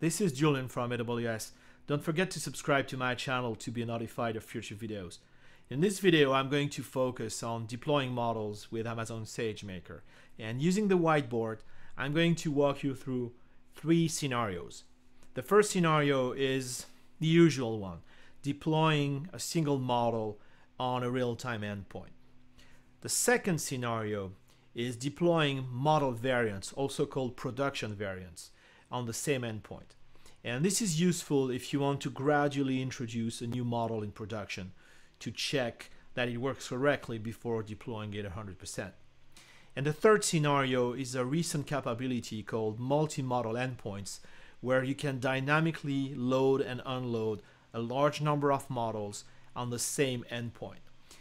this is Julian from AWS. Don't forget to subscribe to my channel to be notified of future videos. In this video, I'm going to focus on deploying models with Amazon SageMaker. And using the whiteboard, I'm going to walk you through three scenarios. The first scenario is the usual one, deploying a single model on a real-time endpoint. The second scenario is deploying model variants, also called production variants, on the same endpoint. And this is useful if you want to gradually introduce a new model in production to check that it works correctly before deploying it 100%. And the third scenario is a recent capability called multi-model endpoints, where you can dynamically load and unload a large number of models on the same endpoint.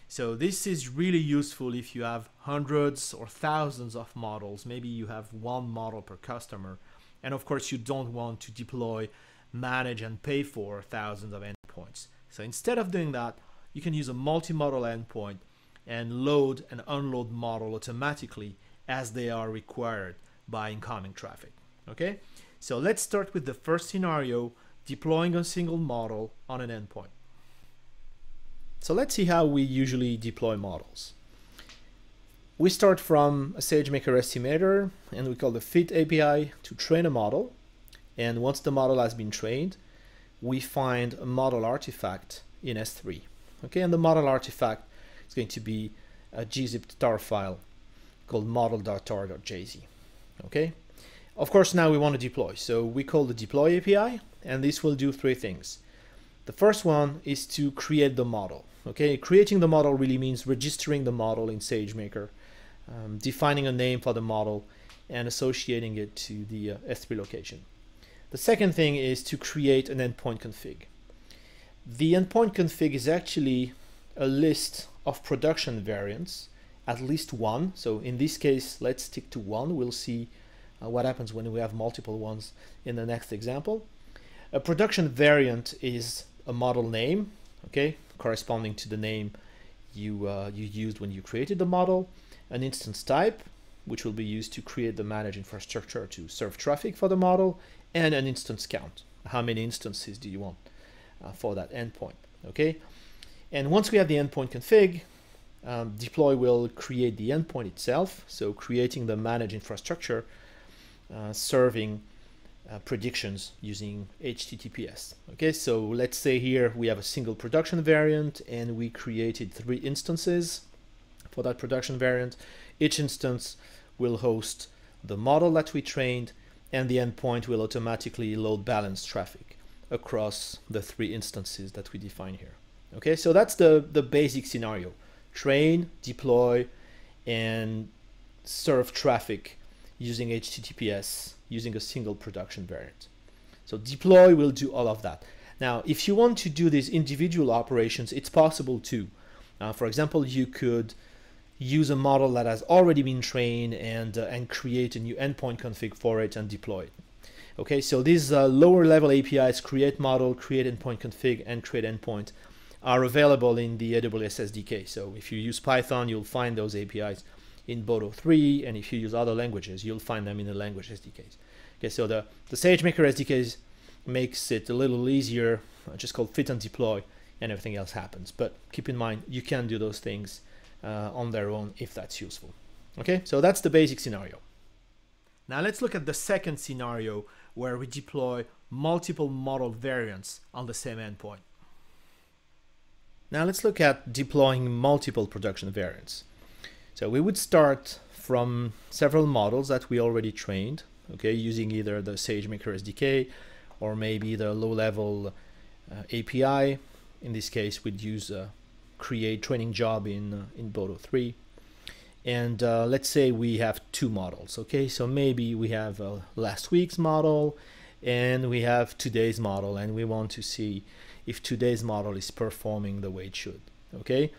So this is really useful if you have hundreds or thousands of models. Maybe you have one model per customer. And of course, you don't want to deploy, manage, and pay for thousands of endpoints. So instead of doing that, you can use a multi-model endpoint and load and unload model automatically as they are required by incoming traffic. Okay, so let's start with the first scenario, deploying a single model on an endpoint. So let's see how we usually deploy models. We start from a SageMaker estimator and we call the fit API to train a model. And once the model has been trained, we find a model artifact in S3. Okay, and the model artifact is going to be a gzip tar file called model.tar.jz. Okay, of course, now we want to deploy. So we call the deploy API, and this will do three things. The first one is to create the model. Okay, creating the model really means registering the model in SageMaker, defining a name for the model, and associating it to the S3 location. The second thing is to create an endpoint config. The endpoint config is actually a list of production variants, at least one. So in this case, let's stick to one. We'll see what happens when we have multiple ones in the next example. A production variant is a model name, okay, corresponding to the name you used when you created the model. An instance type, which will be used to create the managed infrastructure to serve traffic for the model, and an instance count. How many instances do you want for that endpoint? Okay, and once we have the endpoint config, deploy will create the endpoint itself. So creating the managed infrastructure, serving predictions using HTTPS. Okay, so let's say here we have a single production variant and we created three instances for that production variant. Each instance will host the model that we trained, and the endpoint will automatically load balance traffic across the three instances that we define here. Okay, so that's the basic scenario. Train, deploy, and serve traffic using HTTPS, using a single production variant. So deploy will do all of that. Now, if you want to do these individual operations, it's possible too. For example, you could use a model that has already been trained and create a new endpoint config for it and deploy it. Okay, so these lower level APIs, create model, create endpoint config, and create endpoint, are available in the AWS SDK. So if you use Python, you'll find those APIs in boto3, and if you use other languages, you'll find them in the language SDKs. Okay, so the SageMaker SDKs makes it a little easier. Just call fit and deploy, and everything else happens. But keep in mind, you can do those things on their own if that's useful. Okay, so that's the basic scenario. Now let's look at the second scenario, where we deploy multiple model variants on the same endpoint. Now let's look at deploying multiple production variants. So we would start from several models that we already trained, okay, using either the SageMaker SDK or maybe the low-level API. In this case, we'd use create training job in boto3. And let's say we have two models, okay? So maybe we have last week's model and we have today's model, and we want to see if today's model is performing the way it should, okay?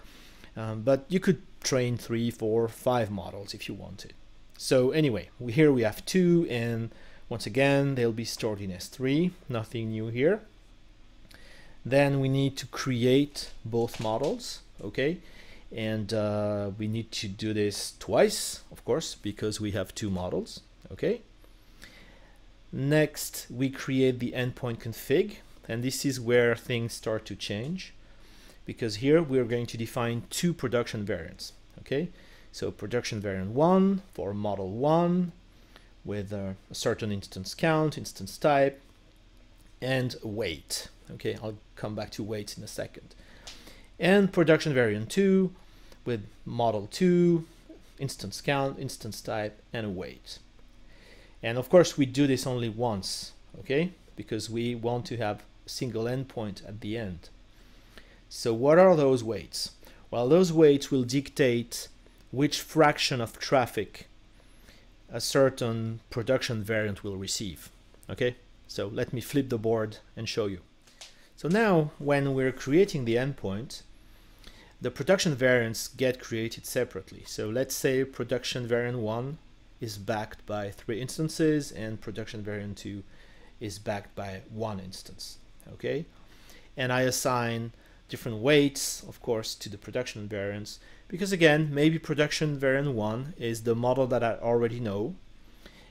But you could train 3, 4, 5 models if you wanted. So anyway, here we have two, and once again, they'll be stored in S3, nothing new here. Then we need to create both models, okay? And we need to do this twice, of course, because we have two models, okay? Next, we create the endpoint config, and this is where things start to change, because here we are going to define two production variants. Okay, so production variant 1 for model 1 with a certain instance count, instance type, and weight. Okay, I'll come back to weights in a second. And production variant 2 with model 2, instance count, instance type, and weight. And of course we do this only once, okay? Because we want to have a single endpoint at the end. So what are those weights? Well, those weights will dictate which fraction of traffic a certain production variant will receive, okay? So let me flip the board and show you. So now when we're creating the endpoint, the production variants get created separately. So let's say production variant 1 is backed by 3 instances and production variant 2 is backed by 1 instance, okay? And I assign different weights, of course, to the production variants, because again, maybe production variant 1 is the model that I already know,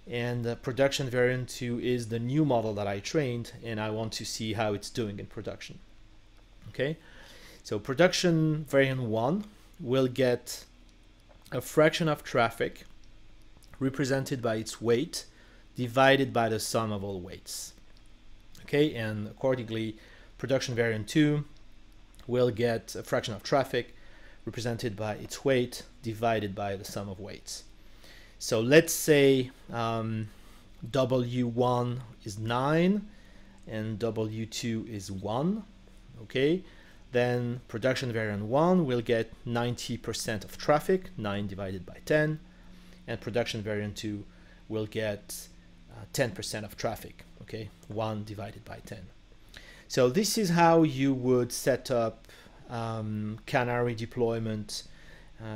and the production variant 2 is the new model that I trained, and I want to see how it's doing in production, okay? So production variant 1 will get a fraction of traffic represented by its weight divided by the sum of all weights. Okay, and accordingly, production variant 2 will get a fraction of traffic represented by its weight divided by the sum of weights. So let's say W1 is 9 and W2 is 1, okay? Then production variant 1 will get 90% of traffic, 9 divided by 10, and production variant 2 will get 10% of traffic, okay? 1 divided by 10. So this is how you would set up canary deployment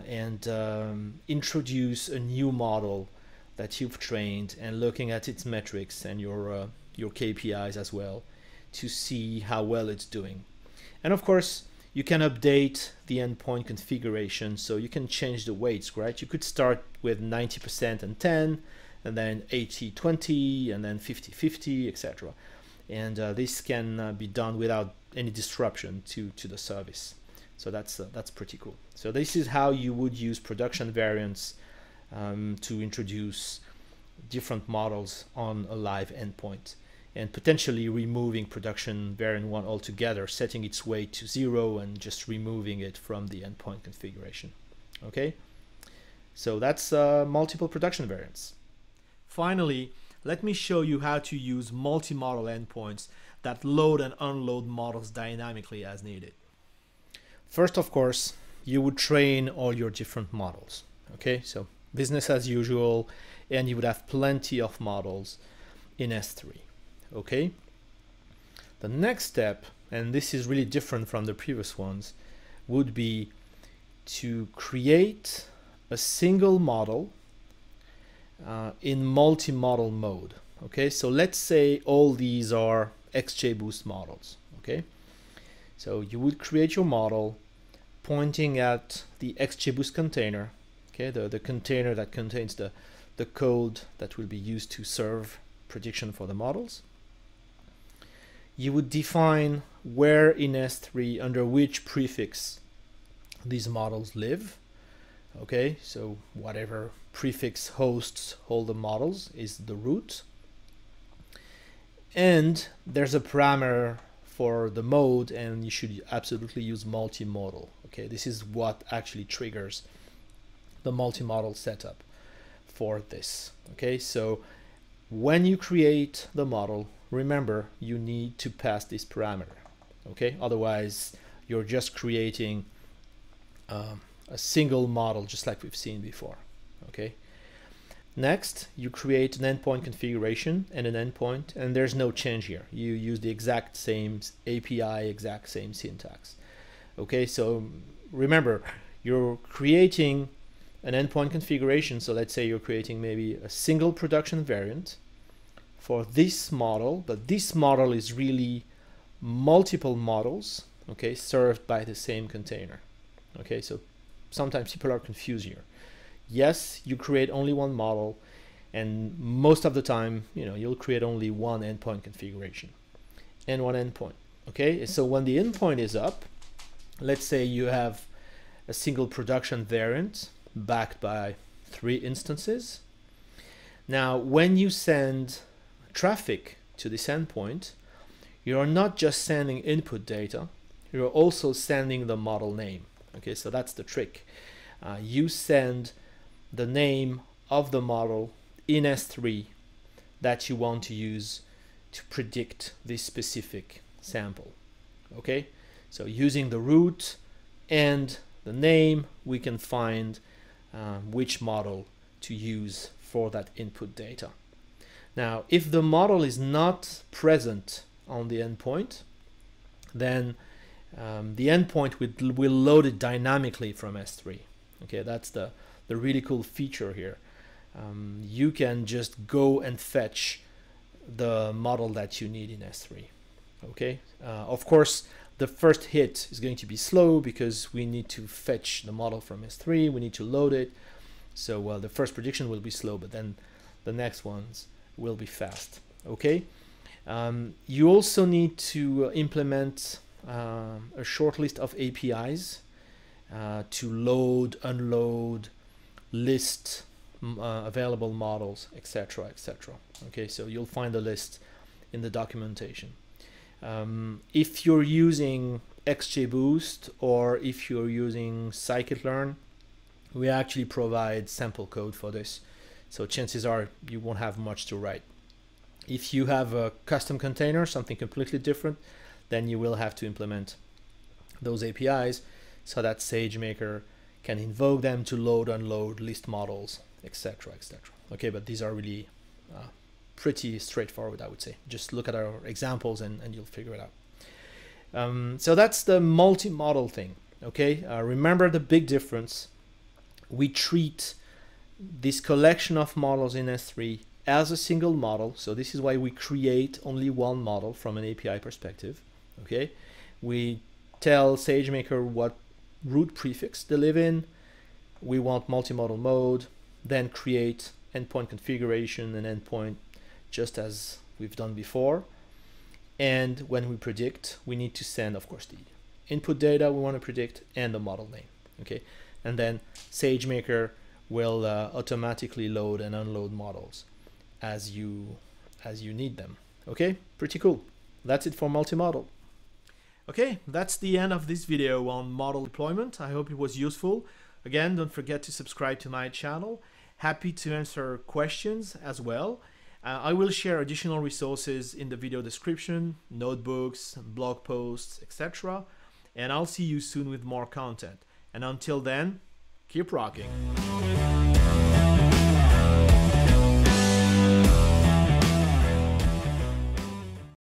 and introduce a new model that you've trained and looking at its metrics and your KPIs as well to see how well it's doing. And of course, you can update the endpoint configuration, so you can change the weights, right? You could start with 90% and 10, and then 80-20, and then 50-50, etc. And this can be done without any disruption to the service. So that's pretty cool. So this is how you would use production variants to introduce different models on a live endpoint, and potentially removing production variant 1 altogether, setting its weight to 0 and just removing it from the endpoint configuration. Okay, so that's multiple production variants. Finally, let me show you how to use multi-model endpoints that load and unload models dynamically as needed. First, of course, you would train all your different models. Okay, so business as usual, and you would have plenty of models in S3. Okay, the next step, and this is really different from the previous ones, would be to create a single model in multi-model mode. Okay, so let's say all these are XGBoost models. Okay, so you would create your model pointing at the XGBoost container, okay, the container that contains the code that will be used to serve prediction for the models. You would define where in S3, under which prefix these models live. Okay, so whatever prefix hosts all the models is the root. And there's a parameter for the mode, and you should absolutely use multimodal. Okay, this is what actually triggers the multimodal setup for this. Okay, so when you create the model, remember, you need to pass this parameter, okay? Otherwise, you're just creating a single model, just like we've seen before, okay? Next, you create an endpoint configuration and an endpoint, and there's no change here. You use the exact same API, exact same syntax, okay? So remember, you're creating an endpoint configuration, so let's say you're creating maybe a single production variant for this model, but this model is really multiple models, okay, served by the same container. Okay, so sometimes people are confused here. Yes, you create only one model, And most of the time, you know, you'll create only one endpoint configuration and one endpoint. Okay, so when the endpoint is up, let's say you have a single production variant backed by 3 instances. Now, when you send traffic to this endpoint, you are not just sending input data, you're also sending the model name. Okay, so that's the trick. You send the name of the model in S3 that you want to use to predict this specific sample. Okay, so using the root and the name, we can find which model to use for that input data. Now, if the model is not present on the endpoint, then the endpoint will load it dynamically from S3. Okay, that's the really cool feature here. You can just go and fetch the model that you need in S3. Okay, of course, the first hit is going to be slow because we need to fetch the model from S3, we need to load it. So the first prediction will be slow, but then the next ones will be fast. Okay, you also need to implement a short list of APIs to load, unload, list available models, etc., etc. Okay, so you'll find the list in the documentation. If you're using XGBoost or if you're using scikit-learn, we actually provide sample code for this, so chances are you won't have much to write. If you have a custom container, something completely different, then you will have to implement those APIs so that SageMaker can invoke them to load, unload, list models, etc., etc. Okay, but these are really pretty straightforward, I would say. Just look at our examples and you'll figure it out. So that's the multi-model thing. Okay, remember the big difference. We treat this collection of models in S3 as a single model. So this is why we create only one model from an API perspective. Okay, we tell SageMaker what root prefix they live in. We want multimodal mode, then create endpoint configuration and endpoint just as we've done before. And when we predict, we need to send, of course, the input data we want to predict and the model name. Okay, and then SageMaker will automatically load and unload models as you need them. Okay, pretty cool. That's it for multimodal. Okay, that's the end of this video on model deployment. I hope it was useful. Again, don't forget to subscribe to my channel. Happy to answer questions as well. I will share additional resources in the video description, notebooks, blog posts, etc. And I'll see you soon with more content. And until then, keep rocking.